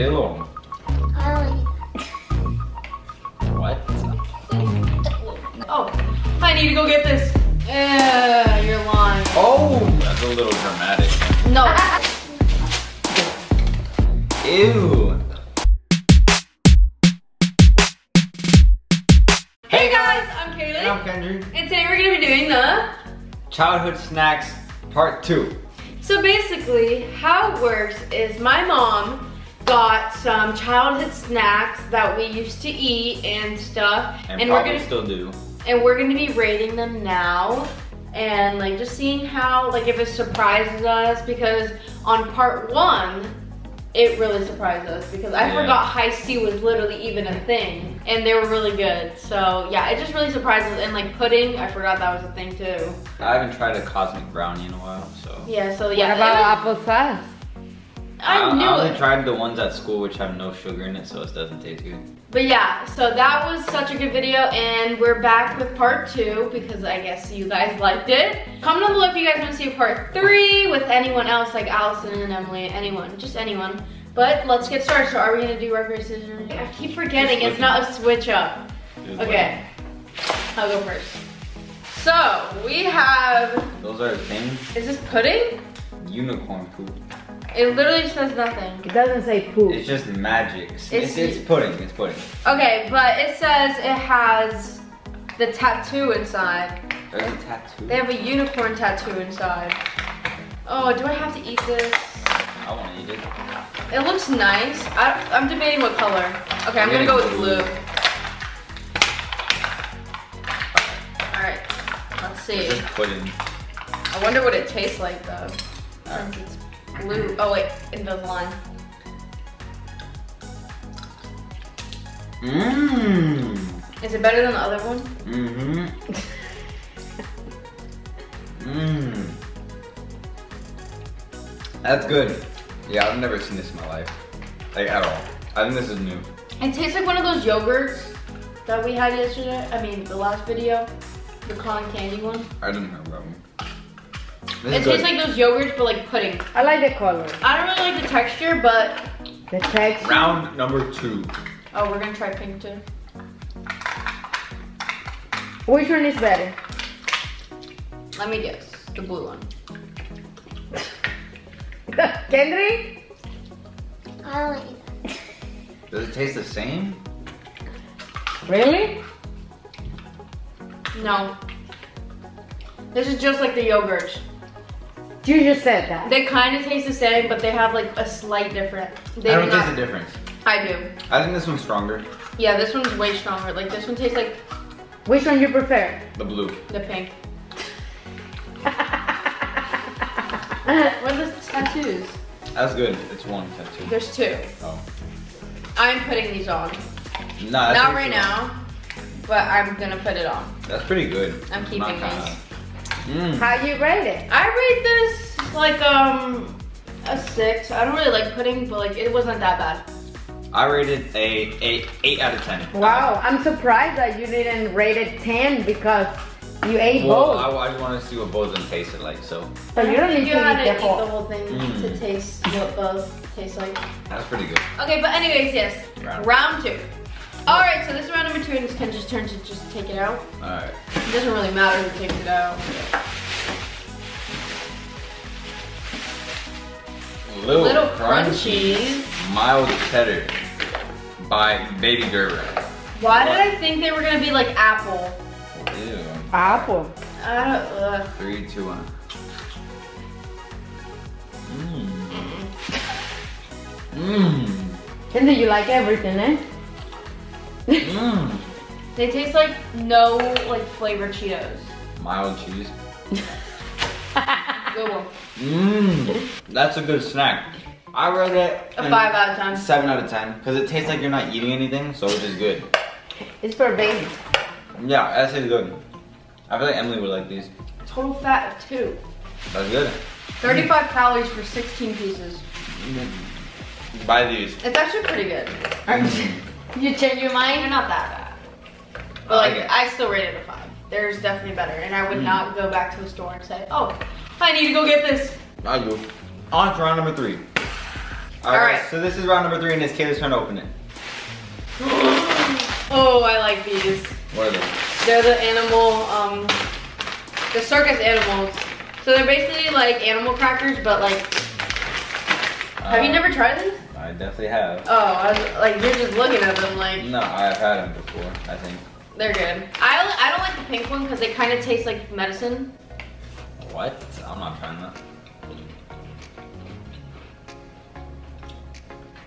Ew. What? Oh, I need to go get this. You're lying. Oh, that's a little dramatic. No. Ew. Hey guys, I'm Keilly. And I'm Kendry. And today we're gonna be doing the Childhood Snacks Part 2. So basically, how it works is my mom got some childhood snacks that we used to eat and stuff, and we're gonna still do. And we're gonna be rating them now, and like just seeing how, like, if it surprises us, because on part 1, it really surprised us because I forgot Hi-C was literally even a thing, and they were really good. So yeah, it just really surprised us. And like pudding, I forgot that was a thing too. I haven't tried a Cosmic Brownie in a while, so. Yeah, so yeah. What about apple sauce? I only tried the ones at school which have no sugar in it, so it doesn't taste good. But yeah, so that was such a good video, and we're back with part 2 because I guess you guys liked it. Comment down below if you guys want to see part 3 with anyone else, like Allison and Emily, anyone, just anyone. But let's get started. So are we gonna do rock paper scissors? I keep forgetting it's not a switch up. Okay, I'll go first. So we have. Those are things. Is this pudding? Unicorn poop. It literally says nothing. It doesn't say poop. It's just magic. It's pudding. It's pudding. Okay, but it says it has the tattoo inside. There's a tattoo. They have a unicorn tattoo inside. Oh, do I have to eat this? I want to eat it. It looks nice. I'm debating what color. Okay, I'm gonna go with blue. All right, let's see. It's just pudding. I wonder what it tastes like though. Since it's blue. Oh wait, Invisalign. Mmm. Is it better than the other one? Mm-hmm. Mmm. That's good. Yeah, I've never seen this in my life. Like at all. I think this is new. It tastes like one of those yogurts that we had yesterday. I mean, the last video. The cotton candy one. I didn't have that one. It tastes like those yogurts, but like pudding. I like the color. I don't really like the texture, but... The texture. Round number 2. Oh, we're gonna try pink too. Which one is better? Let me guess. The blue one. Kendry? I don't like that. Does it taste the same? Really? No. This is just like the yogurt. You just said that. They kind of taste the same, but they have like a slight difference. I don't taste the difference. I do. I think this one's stronger. Yeah, this one's way stronger. Like this one tastes like... Which one you prefer? The blue. The pink. What are those tattoos? That's good. It's one tattoo. There's 2. Oh. I'm putting these on. Nah, not right now, but I'm going to put it on. That's pretty good. I'm keeping these. Mm. How you rate it? I rate this like a 6. I don't really like pudding, but like it wasn't that bad. I rated a 8 out of 10. Wow, I'm surprised that you didn't rate it 10 because you ate both. I just wanted to see what both of them tasted like, so. But you don't need to eat the whole thing to taste what both taste like. That's pretty good. Okay, but anyways, yes, round 2. All right, so this is round number 2, and it's Kendra's turn to just take it out. All right. It doesn't really matter who takes it out. Little crunchies. Mild cheddar by Baby Gerber. Why did I think they were gonna be like apple? Ew. Apple. I don't. 3, 2, 1. Mmm. Mmm. Kendra, you like everything, eh? Mmm. They taste like no flavored Cheetos. Mild cheese. Good one. Mmm. That's a good snack. I rate it a 5 out of 10. 7 out of 10. Because it tastes like you're not eating anything, so it's just good. It's for babies. Yeah, that's good. I feel like Emily would like these. Total fat of 2. That's good. 35 calories for 16 pieces. Buy these. It's actually pretty good. You change your mind? They're not that bad. But like, I still rate it a 5. There's definitely better, and I would not go back to the store and say, oh, I need to go get this. I do. On to round number 3. All right, so this is round number 3 and it's Keilly's trying to open it. Oh, I like these. What are they? They're the animal, the circus animals. So they're basically like animal crackers, but like, have you never tried them? I definitely have. Oh, I was, like, you're just looking at them like. No, I've had them before, I think. They're good. I don't like the pink one because they kind of taste like medicine. What? I'm not trying that.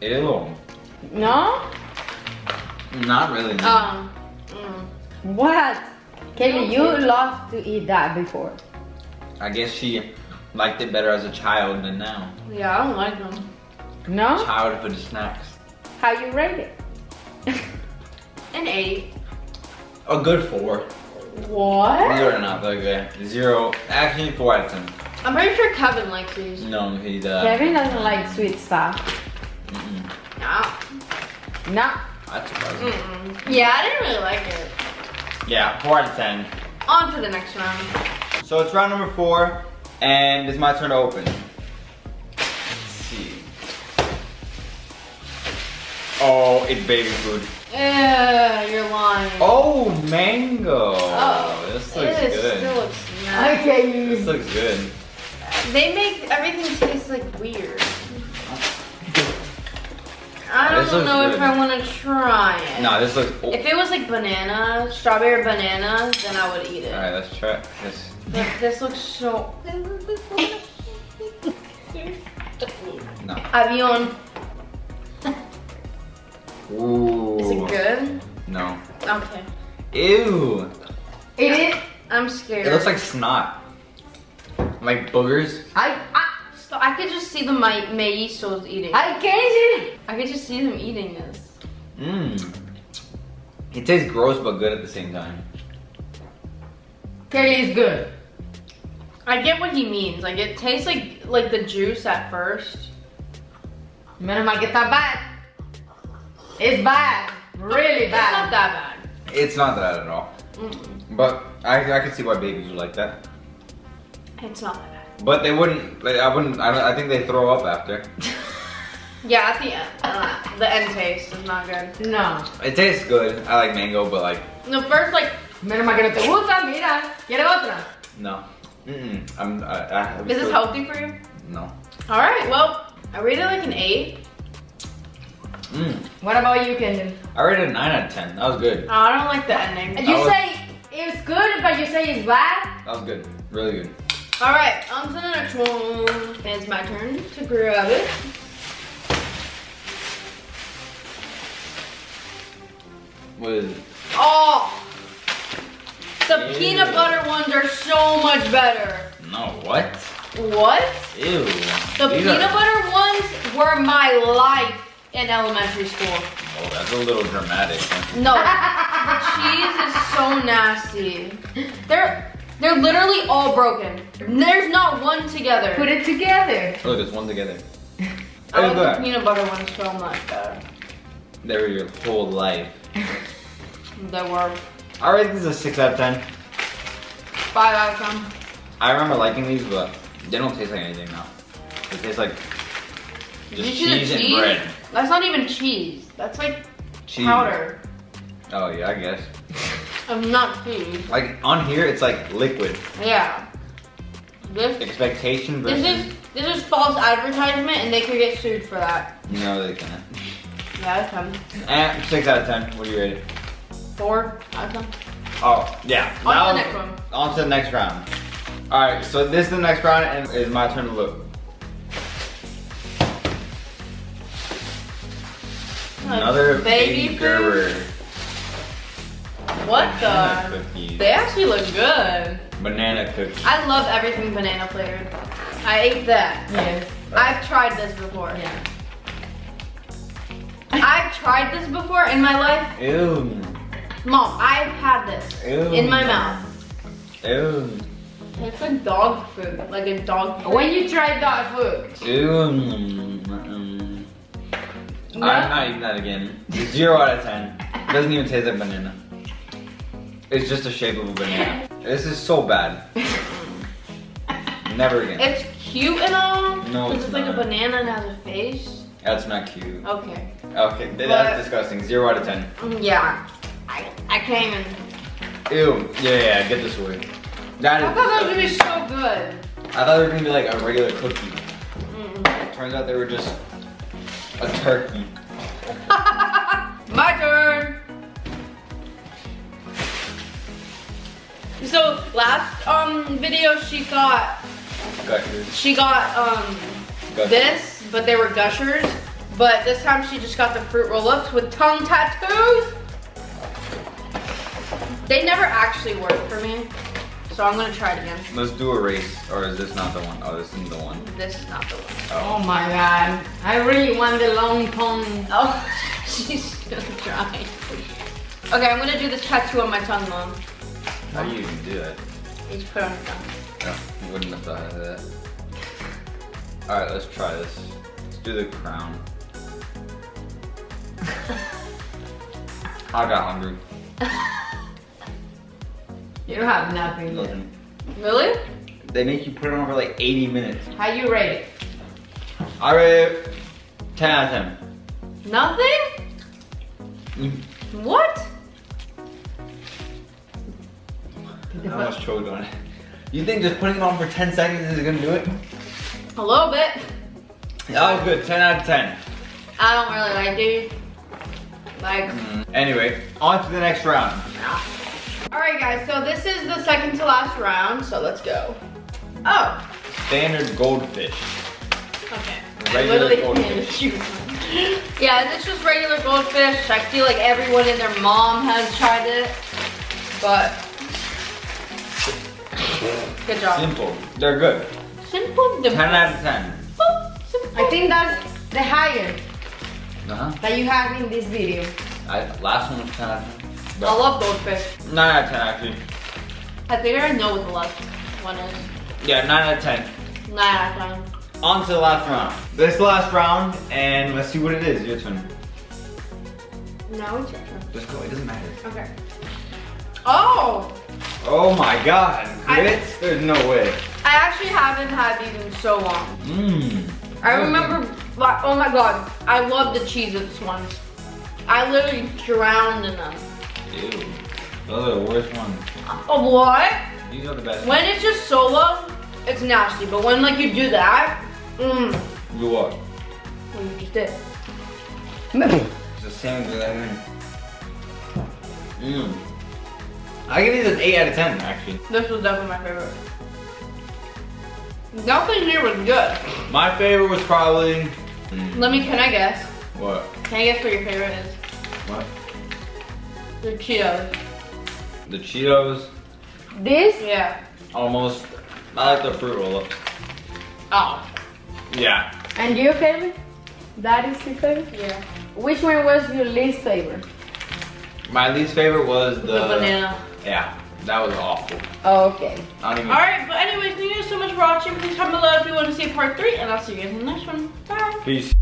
Ew. No? Not really. No. What? Keilly, you loved to eat that before. I guess she liked it better as a child than now. Yeah, I don't like them. No? Childhood snacks. How you rate it? An 8. A good 4. What? These are not that good. 0. Actually, 4 out of 10. I'm pretty sure Kevin likes these. No, he does. Kevin doesn't like sweet stuff. No. No. That's surprising. Yeah, I didn't really like it. Yeah, 4 out of 10. On to the next round. So it's round number 4, and it's my turn to open. Let's see. Oh, it's baby food. Yeah, you're lying. Oh, mango. Oh, this looks good. It still looks nice. Okay, this looks good. They make everything taste like weird. I don't know if I want to try it. No, this looks... Oh. If it was like banana, strawberry banana, then I would eat it. Alright, let's try this. This looks so... No. Avion. Ooh. Is it good? No. Okay. Ew. Eat it? I'm scared. It looks like snot. Like boogers. So I could just see the meizos eating. I can't see it. I could just see them eating this. Mmm. It tastes gross but good at the same time. Keilly's good. I get what he means. Like it tastes like the juice at first. Man, I might get that bad. It's bad. Really bad. It's not that bad. It's not that at all. Mm-mm. But I could see why babies would like that. It's not that bad. But they wouldn't. I think they throw up after. Yeah, I think the end taste is not good. No. It tastes good. I like mango, but like. No, first like. Mira, que no te gusta. Mira, quiere otra. No. Is this healthy for you? No. All right. Well, I rated like an 8. What about you, Kendry? I rated a 9 out of 10. That was good. I don't like the ending. You say it's good, but you say it's bad. That was good. Really good. All right, on to the next one. And it's my turn to grab it. What is it? Oh! The peanut butter ones are so much better. No, what? What? Ew. These peanut butter ones were my life in elementary school. Oh, that's a little dramatic. No, the cheese is so nasty. They're literally all broken. There's not one together. Put it together. Oh, there's one together. I like the peanut butter one so much better. They were your whole life. They were. I rate these a 6 out of 10. 5 out of 10. I remember liking these, but they don't taste like anything now. They taste like just cheese and bread. That's not even cheese. That's like cheese. Powder. Oh, yeah, I guess. I'm not food. Like on here, it's like liquid. Yeah. This expectation versus. This is false advertisement, and they could get sued for that. No, they can't. Yeah, that's 10. 6 out of 10. What do you rate it? 4 out of 10. Oh yeah. On to the next one. On to the next round. All right, so this is the next round, and it's my turn to look. Another baby Gerber. What banana the? Cookies. They actually look good. Banana cookies. I love everything banana flavored. I ate that. Yes. I've tried this before. Yeah. I've tried this before in my life. Ew. Mom, I've had this in my mouth. Ew. It's like dog food, like a dog food. When you try dog food. Ew. No. I'm not eating that again. 0 out of 10. Doesn't even taste like banana. It's just the shape of a banana. This is so bad. Never again. It's cute and all. No, it's just like a banana and has a face. That's not cute. Okay. Okay, that's disgusting. 0 out of 10. Yeah. I can't even. Ew. Yeah, get this away. That is I thought that was gonna be so good. I thought they were gonna be like a regular cookie. Mm-mm. Turns out they were just a turkey. My turn. So last video she got Gushers. She got Gushers. This, but they were Gushers. But this time she just got the fruit roll-ups with tongue tattoos. They never actually worked for me, so I'm gonna try it again. Let's do a race, or is this not the one? Oh, this isn't the one. This is not the one. Oh, oh my god, I really want the long tongue. Oh, she's still trying. Okay, I'm gonna do this tattoo on my tongue, Mom. How do you even do that? You just put it on your tongue. No, you wouldn't have thought of that. All right, let's try this. Let's do the crown. I got hungry. You don't have nothing. Nothing. Really? They make you put it on for like 80 minutes. How you rate it? I rate it 10 out of 10. Nothing? Mm. What? I almost choked on it. You think just putting it on for 10 seconds is gonna do it? A little bit. That was good, 10 out of 10. I don't really like it. Like. Anyway, on to the next round. Alright guys, so this is the second to last round, so let's go. Oh. Standard Goldfish. Okay. Regular Goldfish. Yeah, this is just regular Goldfish. I feel like everyone and their mom has tried it, but good job. Simple. They're good. Simple. 10 out of 10. Simple. I think that's the highest that you have in this video. Last one was 10 out of 10. I love Goldfish. 9 out of 10 actually. I think I know what the last one is. Yeah, 9 out of 10. 9 out of 10. On to the last round. This last round, and let's see what it is. Your turn. No, it's your turn. Just go, it doesn't matter. Okay. Oh! Oh my god, grits? There's no way. I actually haven't had these in so long. Mmm. I remember, oh my god, I love the Cheez-Its ones. I literally drowned in them. Ew. Those are the worst ones. Oh, what? These are the best ones. When it's just solo, it's nasty. But when like you do that, do what? Well, you just did. It's the same as that one. Mmm. I give these an 8 out of 10 actually. This was definitely my favorite. Nothing here was good. My favorite was probably... can I guess? What? Can I guess what your favorite is? What? The Cheetos. The Cheetos? This? Yeah. Almost. I like the fruit roll-up. Oh. Yeah. And your favorite? That is your favorite? Yeah. Which one was your least favorite? My least favorite was the banana. Yeah. That was awful. Oh, okay. Alright, but anyways, thank you guys so much for watching. Please comment below if you want to see part 3, and I'll see you guys in the next one. Bye. Peace.